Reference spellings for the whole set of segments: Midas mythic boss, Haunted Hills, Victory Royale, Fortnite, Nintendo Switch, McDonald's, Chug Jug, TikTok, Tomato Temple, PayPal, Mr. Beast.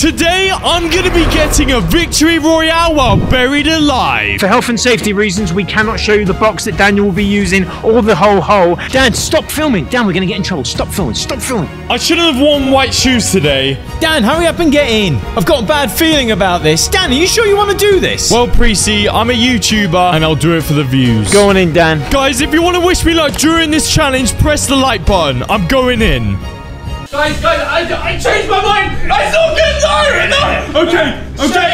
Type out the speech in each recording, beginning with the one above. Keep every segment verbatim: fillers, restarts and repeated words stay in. Today, I'm going to be getting a victory royale while buried alive. For health and safety reasons, we cannot show you the box that Daniel will be using or the whole hole. Dad, stop filming. Dan, we're going to get in trouble. Stop filming. Stop filming. I shouldn't have worn white shoes today. Dan, hurry up and get in. I've got a bad feeling about this. Dan, are you sure you want to do this? Well, Precy, I'm a YouTuber and I'll do it for the views. Go on in, Dan. Guys, if you want to wish me luck during this challenge, press the like button. I'm going in. Guys, guys, I, I changed my mind! I saw good light! No! Okay, okay,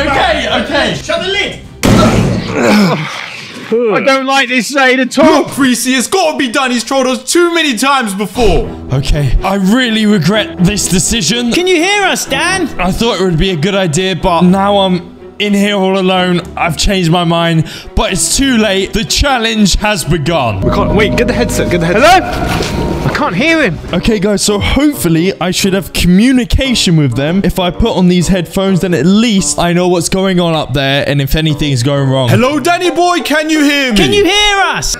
okay, okay, okay! Shut the lid! I don't like this Zane at all! Look, Precy, it's gotta be done! He's trolled us too many times before! Okay, I really regret this decision. Can you hear us, Dan? I thought it would be a good idea, but now I'm in here all alone. I've changed my mind, but it's too late. The challenge has begun. We can't wait. Get the headset. Get the headset. Hello? I can't hear him. Okay, guys. So hopefully I should have communication with them. If I put on these headphones, then at least I know what's going on up there, and if anything's going wrong. Hello, Danny boy. Can you hear me? Can you hear us?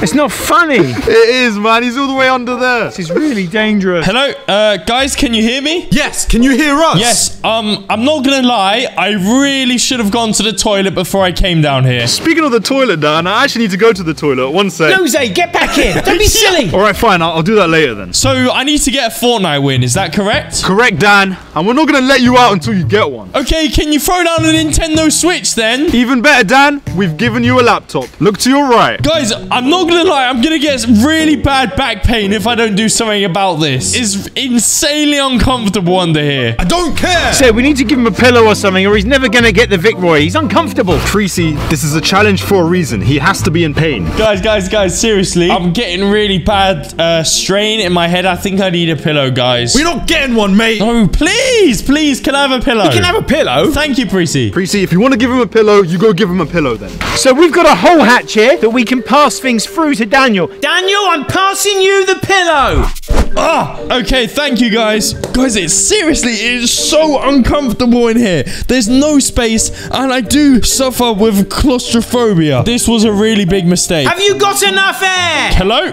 It's not funny. It is, man. He's all the way under there. This is really dangerous. Hello, uh, guys. Can you hear me? Yes. Can you hear us? Yes. Um, I'm not gonna lie. I really should have gone to the toilet before I came down here. Speaking of the toilet, Dan, I actually need to go to the toilet. One sec. No, Zay, get back in. Don't be silly. All right, fine. I'll, I'll do that later then. So I need to get a Fortnite win. Is that correct? Correct, Dan. And we're not going to let you out until you get one. Okay, can you throw down a Nintendo Switch then? Even better, Dan. We've given you a laptop. Look to your right. Guys, I'm not going to lie. I'm going to get really bad back pain if I don't do something about this. It's insanely uncomfortable under here. I don't care. So we need to give him a pillow or something, or he's never gonna get the victory. He's uncomfortable. Precy, this is a challenge for a reason. He has to be in pain. Guys, guys, guys, seriously. I'm getting really bad uh, strain in my head. I think I need a pillow, guys. We're not getting one, mate. No, please, please, can I have a pillow? You can have a pillow? Thank you, Precy. Precy, if you want to give him a pillow, you go give him a pillow then. So we've got a whole hatch here that we can pass things through to Daniel. Daniel, I'm passing you the pillow. Ah, oh, okay, thank you, guys. Guys, it's seriously, it is so uncomfortable in here. There's no space, and I do suffer with claustrophobia. This was a really big mistake. Have you got enough air? Hello?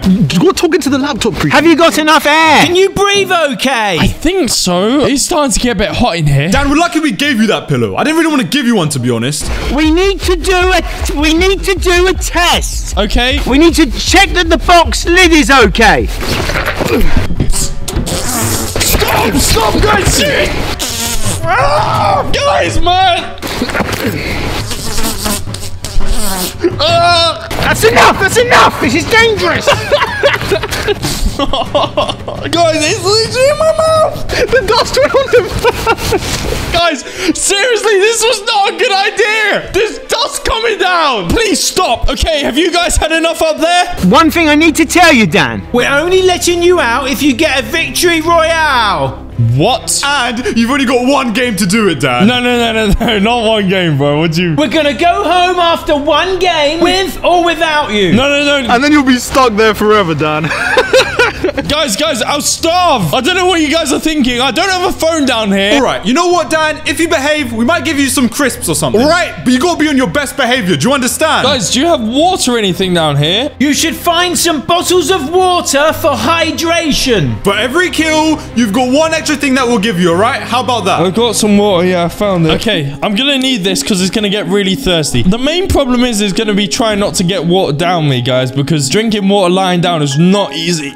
You're talking to the laptop, Precy. Have you got enough air? Can you breathe okay? I think so. It's starting to get a bit hot in here. Dan, we're lucky we gave you that pillow. I didn't really want to give you one, to be honest. We need to do a, we need to do a test. Okay. We need to check that the box lid is okay. Stop! Stop, guys! Shit! Ah, guys, man! Ah. That's enough! That's enough! This is dangerous! Guys, it's literally in my mouth! The dust went on the Guys, seriously, this was not a good idea! There's dust coming down! Please stop! Okay, have you guys had enough up there? One thing I need to tell you, Dan. We're only letting you out if you get a victory royale! What? And you've only got one game to do it, Dan. No, no, no, no, no, not one game, bro. What do you... We're gonna go home after one game with or without you. No, no, no. And then you'll be stuck there forever, Dan. Guys, guys, I'll starve. I don't know what you guys are thinking. I don't have a phone down here. All right, you know what, Dan? If you behave, we might give you some crisps or something. All right, but you gotta be on your best behavior. Do you understand? Guys, do you have water or anything down here? You should find some bottles of water for hydration. For every kill, you've got one extra thing that we'll give you, all right? How about that? I've got some water. Yeah, I found it. Okay, I'm gonna need this because it's gonna get really thirsty. The main problem is it's gonna be trying not to get water down me, guys, because drinking water lying down is not easy.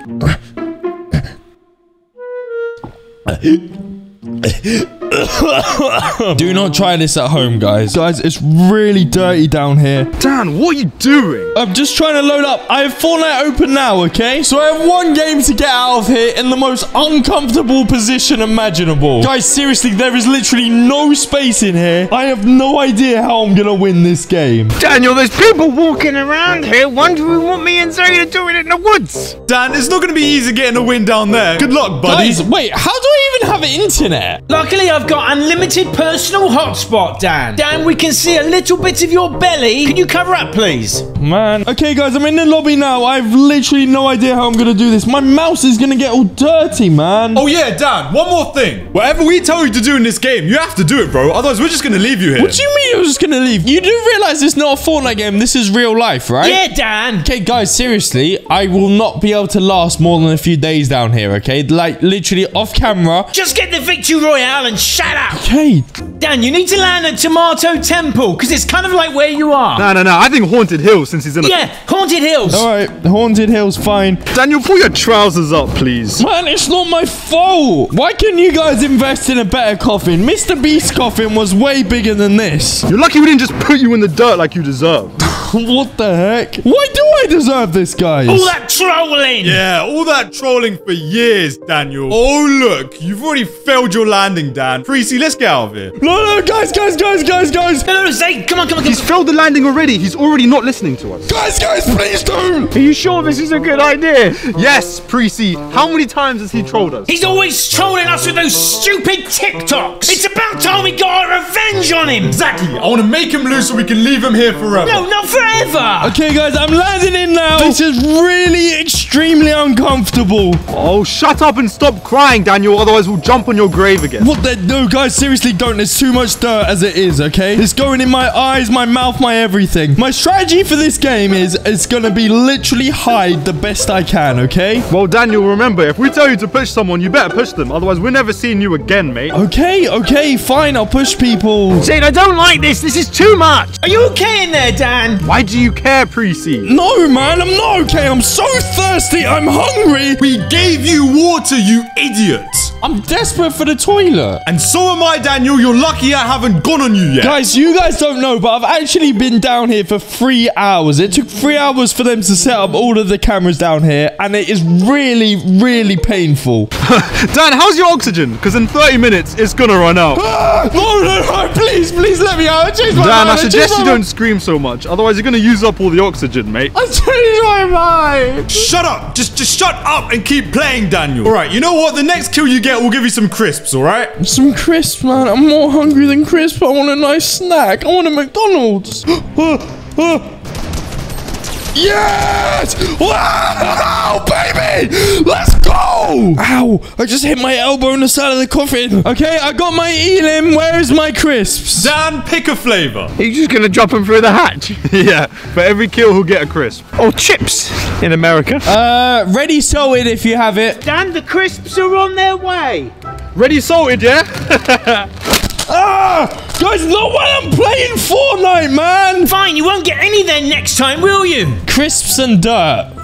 Do not try this at home, guys. Guys, it's really dirty down here. Dan, what are you doing? I'm just trying to load up. I have Fortnite open now, okay? So I have one game to get out of here in the most uncomfortable position imaginable. Guys, seriously, there is literally no space in here. I have no idea how I'm gonna win this game. Daniel, there's people walking around here wondering what me and Zay are doing in the woods. Dan, it's not gonna be easy getting a win down there. Good luck, buddy. Guys, wait, how do I even have internet? Luckily, I've I've got unlimited personal hotspot, Dan. Dan, we can see a little bit of your belly. Can you cover up, please? Man. Okay, guys, I'm in the lobby now. I've literally no idea how I'm going to do this. My mouse is going to get all dirty, man. Oh, yeah, Dan, one more thing. Whatever we tell you to do in this game, you have to do it, bro. Otherwise, we're just going to leave you here. What do you mean you're just going to leave? You do realize it's not a Fortnite game. This is real life, right? Yeah, Dan. Okay, guys, seriously, I will not be able to last more than a few days down here, okay? Like, literally off camera. Just get the victory royale and shut up. Okay. Dan, you need to land at Tomato Temple, because it's kind of like where you are. No, no, no. I think Haunted Hills, since he's in a... Yeah, Haunted Hills. All right, Haunted Hills, fine. Daniel, pull your trousers up, please. Man, it's not my fault. Why can't you guys invest in a better coffin? Mister Beast's coffin was way bigger than this. You're lucky we didn't just put you in the dirt like you deserve. What the heck? Why do I deserve this, guys? All that trolling. Yeah, all that trolling for years, Daniel. Oh, look. You've already failed your landing, Dan. Precy, let's get out of here. No, no, guys, guys, guys, guys, guys. No, no, Zay, come on, come on, come on. He's failed the landing already. He's already not listening to us. Guys, guys, please don't. Are you sure this is a good idea? Yes, Precy. How many times has he trolled us? He's always trolling us with those stupid TikToks. It's about time we got our revenge on him. Exactly. I want to make him lose so we can leave him here forever. No, not forever. Ever. Okay, guys, I'm landing in now. This is really extremely uncomfortable. Oh, shut up and stop crying, Daniel. Otherwise, we'll jump on your grave again. What the? No, guys, seriously, don't. There's too much dirt as it is, okay? It's going in my eyes, my mouth, my everything. My strategy for this game is it's going to be literally hide the best I can, okay? Well, Daniel, remember, if we tell you to push someone, you better push them. Otherwise, we're never seeing you again, mate. Okay, okay, fine. I'll push people. Jane, I don't like this. This is too much. Are you okay in there, Dan? Why do you care, Precy? No, man, I'm not okay. I'm so thirsty. I'm hungry. We gave you water, you idiot. I'm desperate for the toilet. And so am I, Daniel. You're lucky I haven't gone on you yet. Guys, you guys don't know, but I've actually been down here for three hours. It took three hours for them to set up all of the cameras down here, and it is really, really painful. Dan, how's your oxygen? Because in thirty minutes, it's going to run out. Ah, no, no, no, please, please let me out. I changed my Dan, mind. I suggest I you don't scream so much. Otherwise, you're going to use up all the oxygen, mate. I changed my mind. Shut up. Just, just shut up and keep playing, Daniel. All right, you know what? The next kill you get, we'll give you some crisps, all right? Some crisps, man. I'm more hungry than crisps. I want a nice snack. I want a McDonald's. Yes! Wow, baby! Let's go! Ow, I just hit my elbow on the side of the coffin. Okay, I got my elim. Where is my crisps? Dan, pick a flavor. He's just going to drop him through the hatch. Yeah, for every kill, he'll get a crisp. Or chips in America. Uh, ready salted if you have it. Dan, the crisps are on their way. Ready salted, yeah? Ah! Guys, not while I'm playing Fortnite, man! Fine, you won't get any then next time, will you? Crisps and dirt.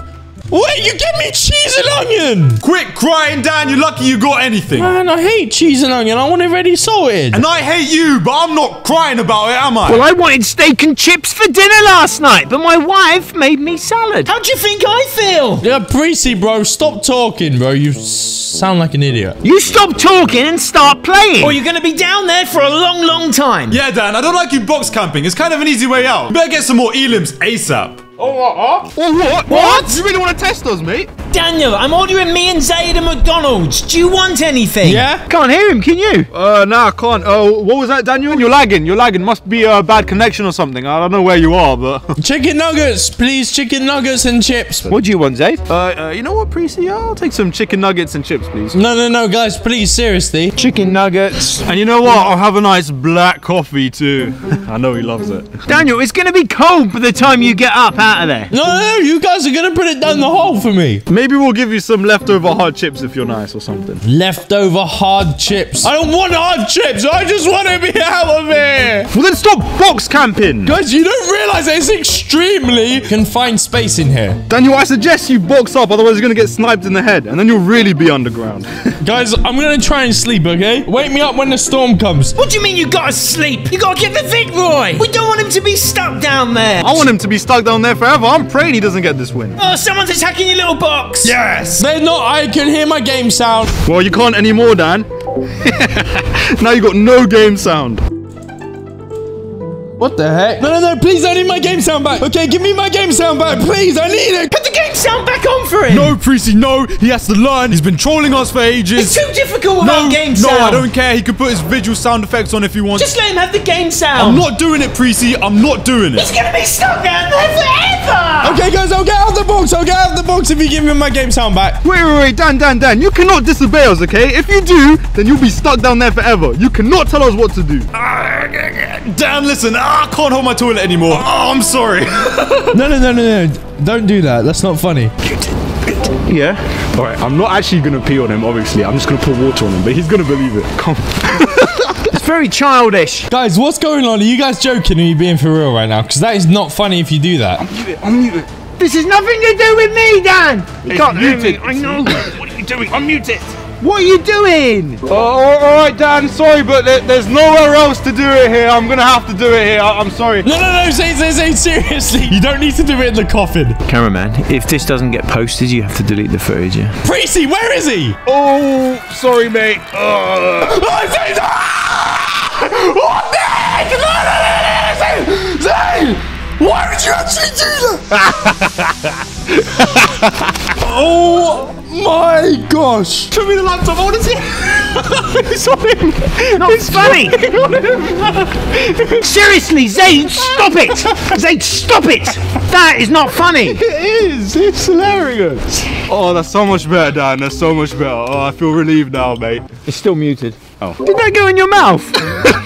Wait, you gave me cheese and onion! Quit crying, Dan. You're lucky you got anything. Man, I hate cheese and onion. I want it ready salted. And I hate you, but I'm not crying about it, am I? Well, I wanted steak and chips for dinner last night, but my wife made me salad. How do you think I feel? Yeah, Precy, bro. Stop talking, bro. You sound like an idiot. You stop talking and start playing. Or you're going to be down there for a long, long time. Yeah, Dan. I don't like you box camping. It's kind of an easy way out. You better get some more elims ASAP. Oh, what? Oh, what? What? You really want to test us, mate? Daniel, I'm ordering me and Zayd at McDonald's. Do you want anything? Yeah? Can't hear him, can you? Uh, no, I can't. Oh, uh, what was that, Daniel? You're lagging. You're lagging. Must be a bad connection or something. I don't know where you are, but... Chicken nuggets, please. Chicken nuggets and chips. What do you want, Zayd? Uh, uh, you know what, Precy? I'll take some chicken nuggets and chips, please. No, no, no, guys. Please, seriously. Chicken nuggets. And you know what? I'll have a nice black coffee, too. I know he loves it. Daniel, it's going to be cold by the time you get up, out of there. No, no, you guys are going to put it down the hole for me. Maybe we'll give you some leftover hard chips if you're nice or something. Leftover hard chips? I don't want hard chips. I just want to be out of here. Well, then stop box camping. Guys, you don't realize it's extremely confined space in here. Daniel, I suggest you box up. Otherwise, you're going to get sniped in the head. And then you'll really be underground. Guys, I'm going to try and sleep, okay? Wake me up when the storm comes. What do you mean you got to sleep? You got to get the Vic Roy. We don't want him to be stuck down there. I want him to be stuck down there forever. I'm praying he doesn't get this win. Oh, someone's attacking your little box. Yes. They're not. I can hear my game sound. Well, you can't anymore, Dan. Now you got no game sound. What the heck? No, no, no. Please, I need my game sound back. Okay, give me my game sound back. Please, I need it. Put the game sound back on for him? No, Precy, no. He has to learn. He's been trolling us for ages. It's too difficult without no, game sound. No, I don't care. He can put his visual sound effects on if he wants. Just let him have the game sound. I'm not doing it, Precy. I'm not doing it. He's going to be stuck down there forever. Okay, guys, I'll get out of the box. I'll get out of the box if you give me my game sound back. Wait, wait, wait. Dan, Dan, Dan. You cannot disobey us, okay? If you do, then you'll be stuck down there forever. You cannot tell us what to do. Dan, listen. I can't hold my toilet anymore. Oh, I'm sorry. No, no, no, no, no. Don't do that. That's not funny. Yeah? All right, I'm not actually going to pee on him, obviously. I'm just going to pour water on him, but he's going to believe it. Come on. It's very childish. Guys, what's going on? Are you guys joking or are you being for real right now? Because that is not funny if you do that. I'll mute it. I'll mute it. This has nothing to do with me, Dan. You it's can't mute it. I know. What are you doing? I'll mute it. What are you doing? Oh, all right, Dan. Sorry, but there, there's nowhere else to do it here. I'm gonna have to do it here. I, I'm sorry. No, no, no. Say, say, say. Seriously, you don't need to do it in the coffin. Cameraman, if this doesn't get posted, you have to delete the footage. Yeah. Precy, where is he? Oh, sorry, mate. Uh... What the heck? No, no, no, no. Say, say. Why would you actually do that? Oh my gosh! Show me the laptop. I want to see. It's on him. Not it's funny. Him. Seriously, Zayd, stop it! Zayd, stop it! That is not funny. It is. It's hilarious. Oh, that's so much better, Dan. That's so much better. Oh, I feel relieved now, mate. It's still muted. Oh. Did that go in your mouth?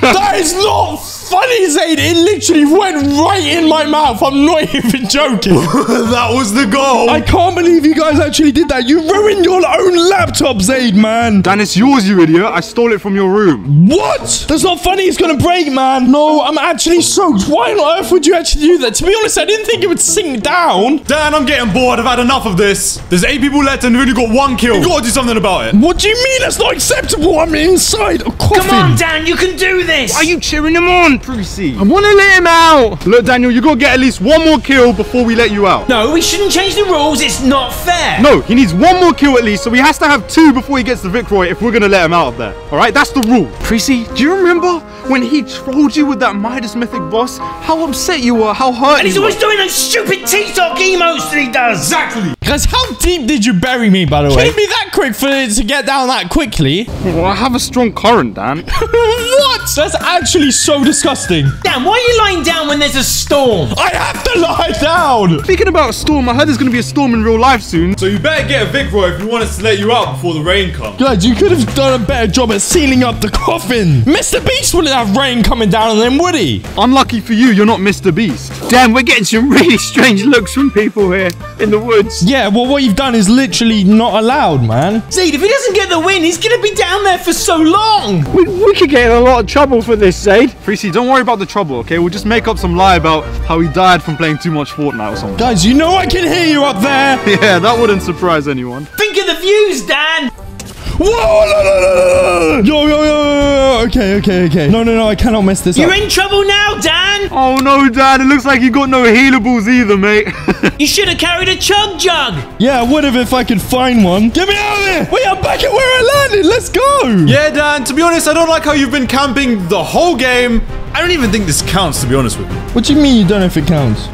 That is not funny, Zayd. It literally went right in my mouth. I'm not even joking. That was the goal. I can't believe you guys actually did that. You ruined your own laptop, Zayd, man. Dan, it's yours, you idiot. I stole it from your room. What? That's not funny. It's going to break, man. No, I'm actually soaked. Why on earth would you actually do that? To be honest, I didn't think it would sink down. Dan, I'm getting bored. I've had enough of this. There's eight people left and we've only got one kill. You've got to do something about it. What do you mean? That's not acceptable. I'm inside. Come on, Dan, you can do this. Why are you cheering him on, Precy? I want to let him out. Look, Daniel, you got to get at least one more kill before we let you out. No, we shouldn't change the rules. It's not fair. No, he needs one more kill at least, so he has to have two before he gets the Vicroy if we're going to let him out of there. All right, that's the rule. Precy, do you remember when he trolled you with that Midas mythic boss? How upset you were, how hurt And he's you always were. doing those stupid TikTok emotes that he does. Exactly. Guys, how deep did you bury me, by the way? It can't be that quick for it to get down that quickly. Well, I have a strong current, Dan. What? That's actually so disgusting. Dan, why are you lying down when there's a storm? I have to lie down. Speaking about a storm, I heard there's going to be a storm in real life soon. So you better get a Vicroy if you want us to let you out before the rain comes. Guys, you could have done a better job at sealing up the coffin. Mister Beast wouldn't have rain coming down on them, would he? Unlucky for you, you're not Mister Beast. Dan, we're getting some really strange looks from people here in the woods. Yeah, well, what you've done is literally not allowed, man. Zayd, if he doesn't get the win, he's going to be down there for so long. We, we could get in a lot of trouble for this, Zayd. Precy, don't worry about the trouble, okay? We'll just make up some lie about how he died from playing too much Fortnite or something. Guys, you know I can hear you up there. Yeah, that wouldn't surprise anyone. Think of the views, Dan. Whoa! No, no, no, no. Yo, yo, yo, yo. Okay, okay, okay. No, no, no. I cannot mess this You're up. You're in trouble now, Dan. Oh, no, Dan. It looks like you got no healables either, mate. You should have carried a Chug Jug. Yeah, I would have if I could find one. Get me out of here. We are back at where I landed. Let's go. Yeah, Dan. To be honest, I don't like how you've been camping the whole game. I don't even think this counts, to be honest with you. What do you mean you don't know if it counts?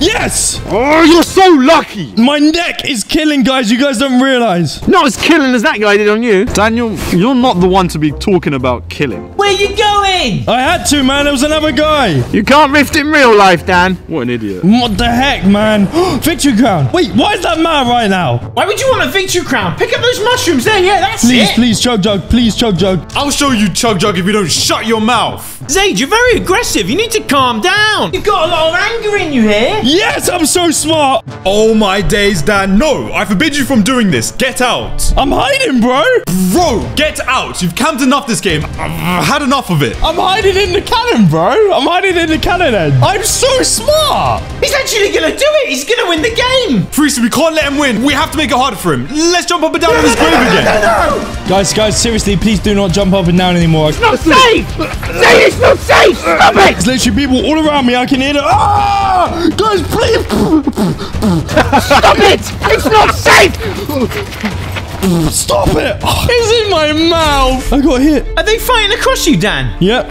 Yes! Oh, you're so lucky! My neck is killing, guys. You guys don't realize. Not as killing as that guy did on you. Daniel, you're not the one to be talking about killing. Where are you going? I had to, man. There was another guy. You can't rift in real life, Dan. What an idiot. What the heck, man? Victory crown. Wait, why is that mad right now? Why would you want a victory crown? Pick up those mushrooms there. Yeah, that's please, it. Please, please, Chug Jug. Please, Chug Jug. I'll show you, Chug Jug, if you don't shut your mouth. Zayd, you're very aggressive. You need to calm down. You've got a lot of anger in you here. Yes, I'm so smart. Oh my days, Dan. No, I forbid you from doing this. Get out. I'm hiding, bro. Bro, get out. You've camped enough this game. I've had enough of it. I'm hiding in the cannon, bro. I'm hiding in the cannon end. I'm so smart. He's actually going to do it. He's going to win the game. Precy, we can't let him win. We have to make it harder for him. Let's jump up and down no, in his no, grave no, again. No, no, no. Guys, guys, seriously, please do not jump up and down anymore. It's not safe. Say it's not safe. Stop it. There's literally people all around me. I can hear them. Ah! Go. Please. Stop it! It's not safe! Stop it! It's in my mouth! I got hit. Are they fighting across you, Dan? Yep.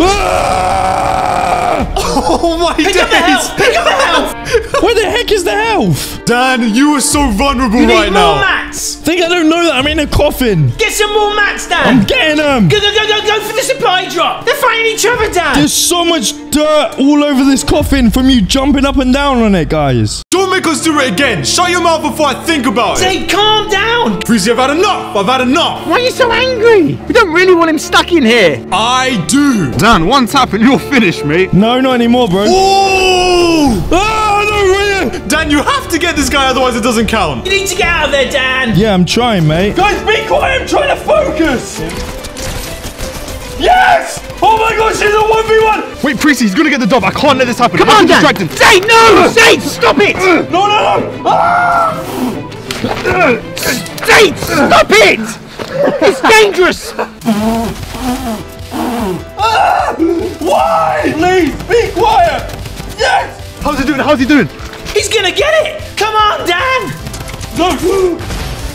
Ah! Oh my days! Pick up the health! Pick up the health! Where the heck is the health? Dan, you are so vulnerable you right now. You need more mats! I think I don't know that I'm in a coffin. Get some more mats, Dan! I'm getting them! Go, go, go, go, go for the supply drop! They're fighting each other, Dan! There's so much dirt all over this coffin from you jumping up and down on it, guys. Don't make us do it again! Shut your mouth before I think about it! Say, calm down! Freezy, I've had enough! I've had enough! Why are you so angry? We don't really want him stuck in here. I do! Dan, one tap and you're finished, mate. No, not anymore, bro. Oh! Ah, no, Dan, you have to get this guy, otherwise it doesn't count. You need to get out of there, Dan. Yeah, I'm trying, mate. Guys, be quiet. I'm trying to focus. Yes! Oh my gosh, she's a one v one! Wait, Precy, he's gonna get the dub. I can't let this happen. Come on, Dan! Say no! Say stop it! No, no, no! Ah! Say stop it! It's dangerous! Ah! Why? Please, be quiet! Yes! How's he doing? How's he doing? He's gonna get it! Come on, Dan! No!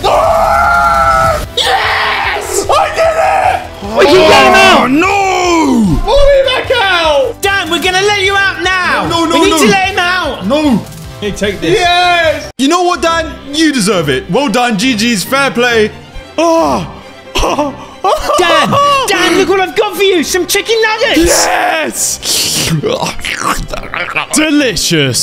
Ah! Yes! I did it! We can get him out! No! Pull me back out! Dan, we're gonna let you out now! No, no, no! We need no. to let him out! No! Here, take this. Yes! You know what, Dan? You deserve it. Well done, G G's. Fair play. Oh! Dan! Dan, look what I've got for you! Some chicken nuggets! Yes! Delicious!